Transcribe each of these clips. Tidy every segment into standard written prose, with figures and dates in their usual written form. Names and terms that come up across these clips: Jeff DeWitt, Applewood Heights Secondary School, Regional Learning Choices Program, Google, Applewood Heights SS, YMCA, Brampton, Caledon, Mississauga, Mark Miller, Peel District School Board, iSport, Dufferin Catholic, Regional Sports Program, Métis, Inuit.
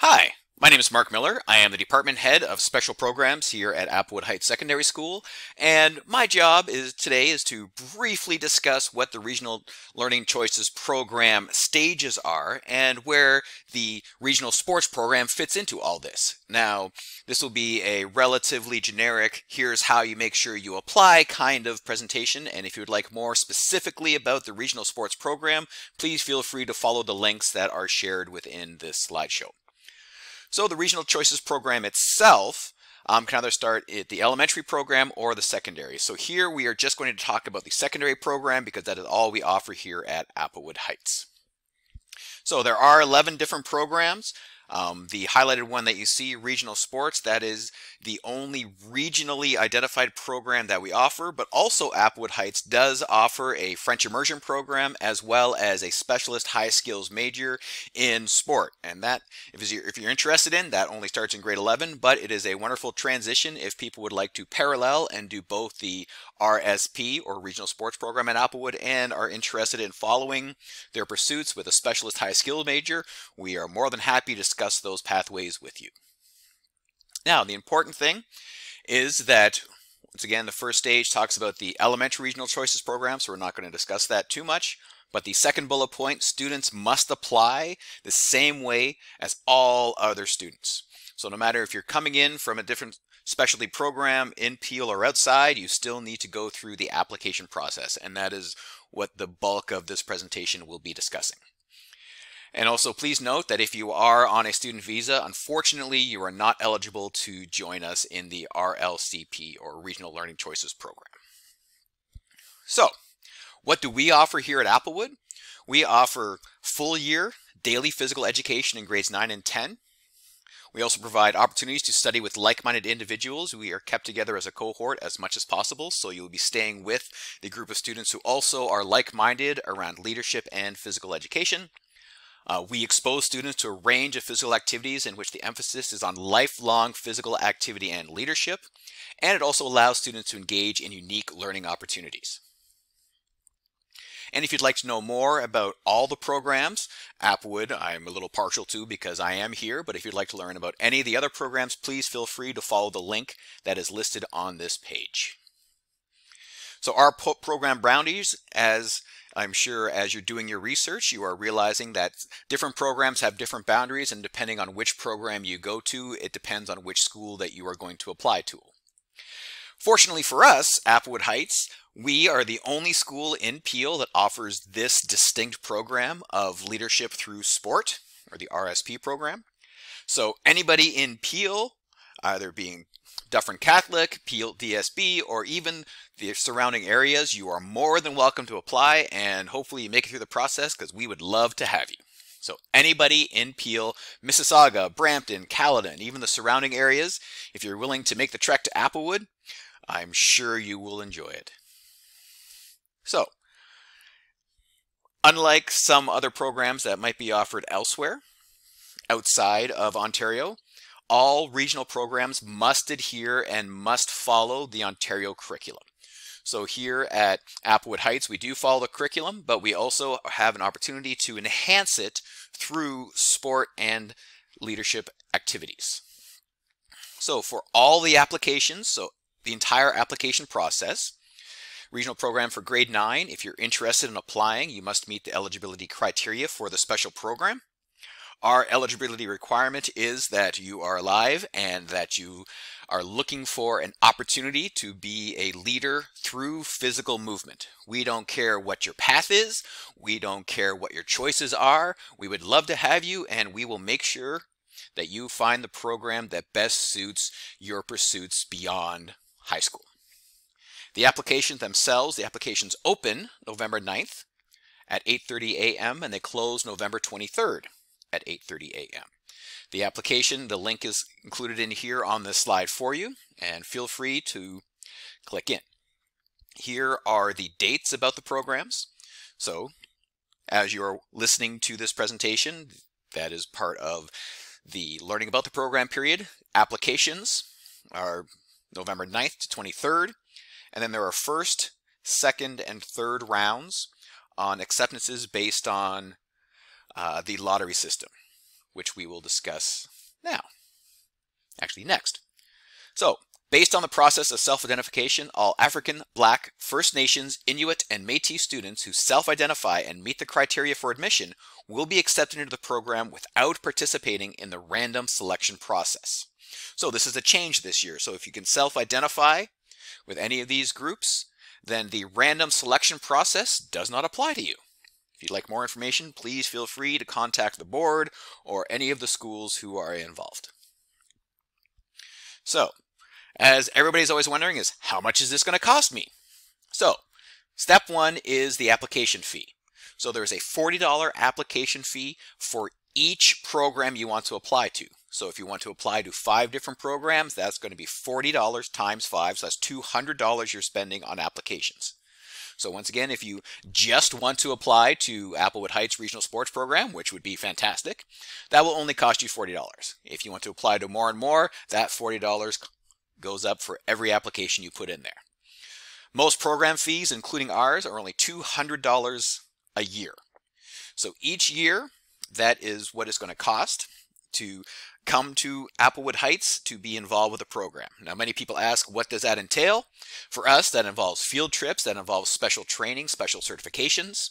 Hi, my name is Mark Miller. I am the Department Head of Special Programs here at Applewood Heights Secondary School, and my job today is to briefly discuss what the Regional Learning Choices Program stages are and where the Regional Sports Program fits into all this. Now, this will be a relatively generic, here's how you make sure you apply kind of presentation, and if you would like more specifically about the Regional Sports Program, please feel free to follow the links that are shared within this slideshow. So the Regional Choices Program itself can either start at the elementary program or the secondary. So here we are just going to talk about the secondary program because that is all we offer here at Applewood Heights. So there are 11 different programs. The highlighted one that you see, Regional Sports, that is the only regionally identified program that we offer, but also Applewood Heights does offer a French immersion program as well as a specialist high skills major in sport. And that, if you're interested in, that only starts in grade 11, but it is a wonderful transition if people would like to parallel and do both the RSP or Regional Sports Program at Applewood and are interested in following their pursuits with a specialist high skills major. We are more than happy to discuss those pathways with you. Now, the important thing is that, once again, the first stage talks about the elementary Regional Choices Program, so we're not going to discuss that too much. But the second bullet point, students must apply the same way as all other students. So no matter if you're coming in from a different specialty program in Peel or outside, you still need to go through the application process, and that is what the bulk of this presentation will be discussing. And also please note that if you are on a student visa, unfortunately, you are not eligible to join us in the RLCP or Regional Learning Choices Program. So what do we offer here at Applewood? We offer full year daily physical education in grades 9 and 10. We also provide opportunities to study with like-minded individuals. We are kept together as a cohort as much as possible, so you'll be staying with the group of students who also are like-minded around leadership and physical education. We expose students to a range of physical activities in which the emphasis is on lifelong physical activity and leadership, and it also allows students to engage in unique learning opportunities. And if you'd like to know more about all the programs, Applewood I'm a little partial to because I am here, but if you'd like to learn about any of the other programs, please feel free to follow the link that is listed on this page. So our program boundaries, as I'm sure as you're doing your research, you are realizing that different programs have different boundaries, and depending on which program you go to, it depends on which school that you are going to apply to. Fortunately for us, Applewood Heights, we are the only school in Peel that offers this distinct program of leadership through sport, or the RSP program. So anybody in Peel, either being Dufferin Catholic, Peel DSB, or even the surrounding areas, you are more than welcome to apply, and hopefully you make it through the process because we would love to have you. So anybody in Peel, Mississauga, Brampton, Caledon, even the surrounding areas, if you're willing to make the trek to Applewood, I'm sure you will enjoy it. So, unlike some other programs that might be offered elsewhere, outside of Ontario, all regional programs must adhere and must follow the Ontario curriculum. So here at Applewood Heights, we do follow the curriculum, but we also have an opportunity to enhance it through sport and leadership activities. So for all the applications, so the entire application process, regional program for grade 9, if you're interested in applying, you must meet the eligibility criteria for the special program. Our eligibility requirement is that you are alive and that you are looking for an opportunity to be a leader through physical movement. We don't care what your path is. We don't care what your choices are. We would love to have you, and we will make sure that you find the program that best suits your pursuits beyond high school. The applications themselves, the applications open November 9th at 8:30 a.m. and they close November 23rd. At 8:30 a.m. The application, the link is included in here on this slide for you, and feel free to click in. Here are the dates about the programs. So as you're listening to this presentation, that is part of the learning about the program period. Applications are November 9th to 23rd, and then there are first, second, and third rounds on acceptances based on the lottery system. which we will discuss now. Actually, next. So, based on the process of self-identification, all African, Black, First Nations, Inuit, and Métis students who self-identify and meet the criteria for admission will be accepted into the program without participating in the random selection process. So this is a change this year. So if you can self-identify with any of these groups, then the random selection process does not apply to you. If you'd like more information, please feel free to contact the board or any of the schools who are involved. So, as everybody's always wondering is, how much is this going to cost me? So, step one is the application fee. So there's a $40 application fee for each program you want to apply to. So if you want to apply to 5 different programs, that's going to be $40 times 5, so that's $200 you're spending on applications. So once again, if you just want to apply to Applewood Heights Regional Sports Program, which would be fantastic, that will only cost you $40. If you want to apply to more and more, that $40 goes up for every application you put in there. Most program fees, including ours, are only $200 a year. So each year, that is what it's going to cost to come to Applewood Heights to be involved with the program. Now, many people ask, what does that entail? For us, that involves field trips, that involves special training, special certifications,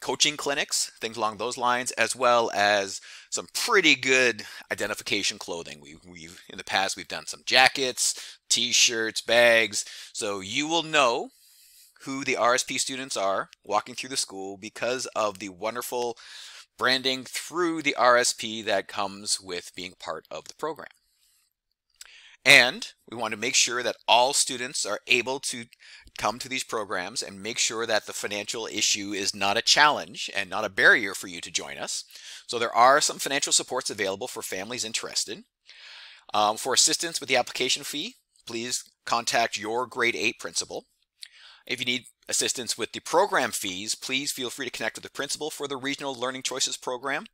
coaching clinics, things along those lines, as well as some pretty good identification clothing. We've in the past, we've done some jackets, t-shirts, bags, so you will know who the RSP students are walking through the school because of the wonderful branding through the RSP that comes with being part of the program. And we want to make sure that all students are able to come to these programs and make sure that the financial issue is not a challenge and not a barrier for you to join us. So there are some financial supports available for families interested. For assistance with the application fee, please contact your grade 8 principal. If you need assistance with the program fees, please feel free to connect with the principal for the Regional Learning Choices Program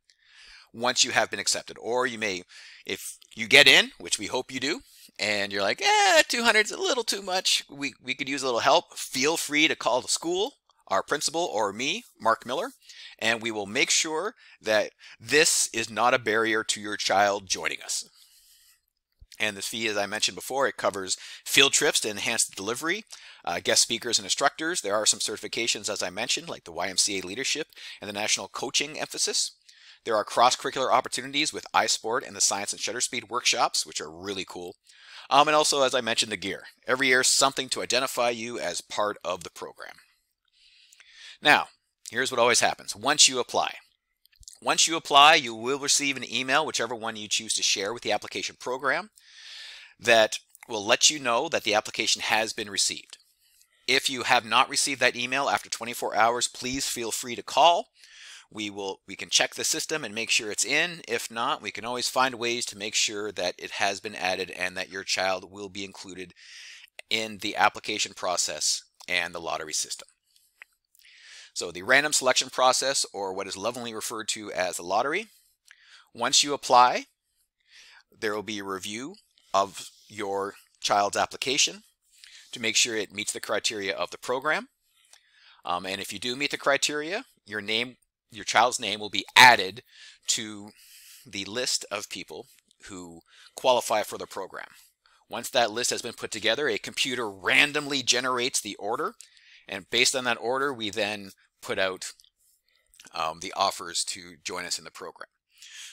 once you have been accepted. Or you may, if you get in, which we hope you do, and you're like, eh, 200 is a little too much, we could use a little help, feel free to call the school, our principal, or me, Mark Miller, and we will make sure that this is not a barrier to your child joining us. And the fee, as I mentioned before, it covers field trips to enhance the delivery, guest speakers and instructors. There are some certifications, as I mentioned, like the YMCA leadership and the national coaching emphasis. There are cross-curricular opportunities with iSport and the science and shutter speed workshops, which are really cool. And also, as I mentioned, the gear. Every year, something to identify you as part of the program. Now, here's what always happens. Once you apply, you will receive an email, whichever one you choose to share with the application program, that will let you know that the application has been received. If you have not received that email after 24 hours, please feel free to call. We can check the system and make sure it's in. If not, we can always find ways to make sure that it has been added and that your child will be included in the application process and the lottery system. So the random selection process, or what is lovingly referred to as the lottery, once you apply, there will be a review of your child's application to make sure it meets the criteria of the program. And if you do meet the criteria, your child's name will be added to the list of people who qualify for the program. Once that list has been put together, a computer randomly generates the order. And based on that order, we then put out the offers to join us in the program.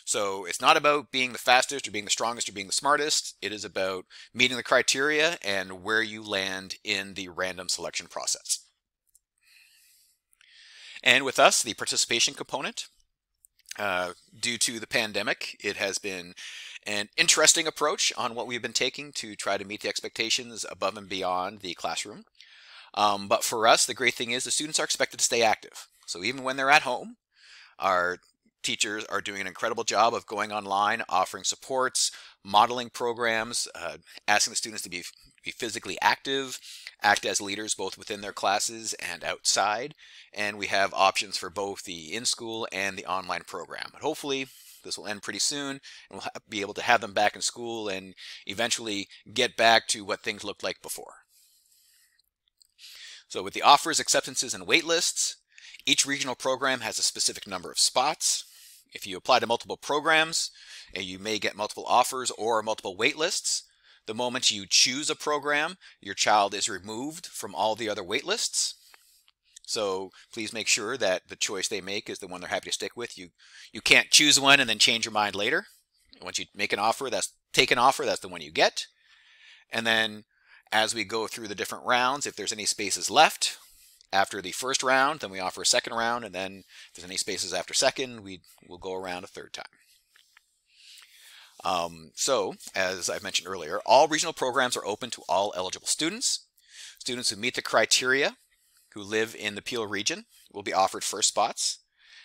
So it's not about being the fastest or being the strongest or being the smartest. It is about meeting the criteria and where you land in the random selection process. And with us, the participation component, due to the pandemic, it has been an interesting approach on what we've been taking to try to meet the expectations above and beyond the classroom. But for us, the great thing is the students are expected to stay active. So even when they're at home, our teachers are doing an incredible job of going online, offering supports, modeling programs, asking the students to be physically active, act as leaders both within their classes and outside. And we have options for both the in-school and the online program. But hopefully this will end pretty soon and we'll be able to have them back in school and eventually get back to what things looked like before. So with the offers, acceptances, and wait lists, each regional program has a specific number of spots. If you apply to multiple programs, you may get multiple offers or multiple wait lists. The moment you choose a program, your child is removed from all the other wait lists. So please make sure that the choice they make is the one they're happy to stick with. You can't choose one and then change your mind later. Once you make an offer, that's the one you get. And then as we go through the different rounds, if there's any spaces left after the first round, then we offer a second round, and then if there's any spaces after second, we will go around a third time. So, as I mentioned earlier, all regional programs are open to all eligible students. Students who meet the criteria who live in the Peel region will be offered first spots,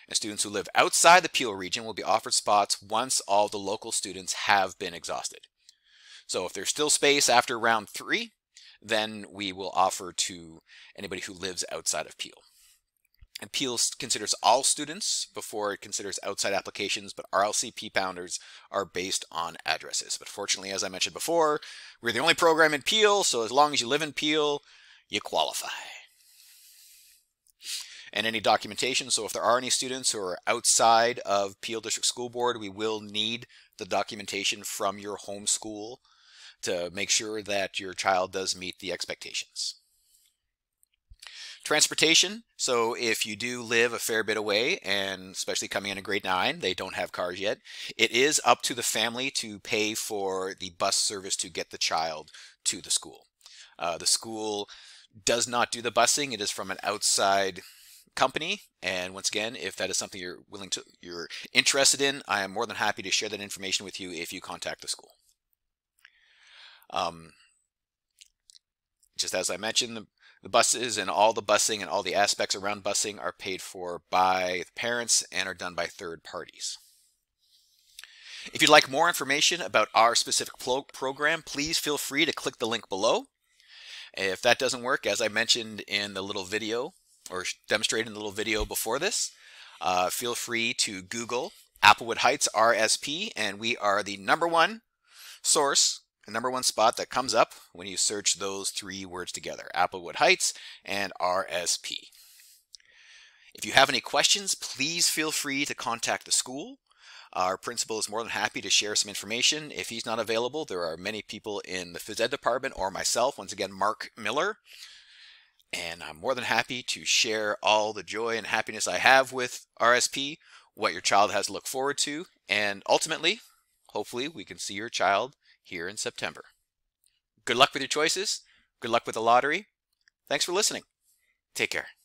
and students who live outside the Peel region will be offered spots once all the local students have been exhausted. So if there's still space after round 3, then we will offer to anybody who lives outside of Peel. And Peel considers all students before it considers outside applications, but RLCP pounders are based on addresses. But fortunately, as I mentioned before, we're the only program in Peel, so as long as you live in Peel, you qualify. And any documentation, so if there are any students who are outside of Peel District School Board, we will need the documentation from your home school to make sure that your child does meet the expectations. Transportation, so if you do live a fair bit away, and especially coming into grade 9, they don't have cars yet, it is up to the family to pay for the bus service to get the child to the school. The school does not do the busing. It is from an outside company, and once again, if that is something you're interested in, I am more than happy to share that information with you if you contact the school. Just as I mentioned, the buses and all the busing and all the aspects around busing are paid for by the parents and are done by third parties. If you'd like more information about our specific program, please feel free to click the link below. If that doesn't work, as I mentioned in the little video, or demonstrated in the little video before this, feel free to Google Applewood Heights RSP, and we are the #1 source, the #1 spot that comes up when you search those three words together, Applewood Heights and RSP. If you have any questions, please feel free to contact the school. Our principal is more than happy to share some information. If he's not available, there are many people in the phys ed department or myself, once again, Mark Miller, and I'm more than happy to share all the joy and happiness I have with RSP, what your child has to look forward to, and ultimately, hopefully, we can see your child here in September. Good luck with your choices. Good luck with the lottery. Thanks for listening. Take care.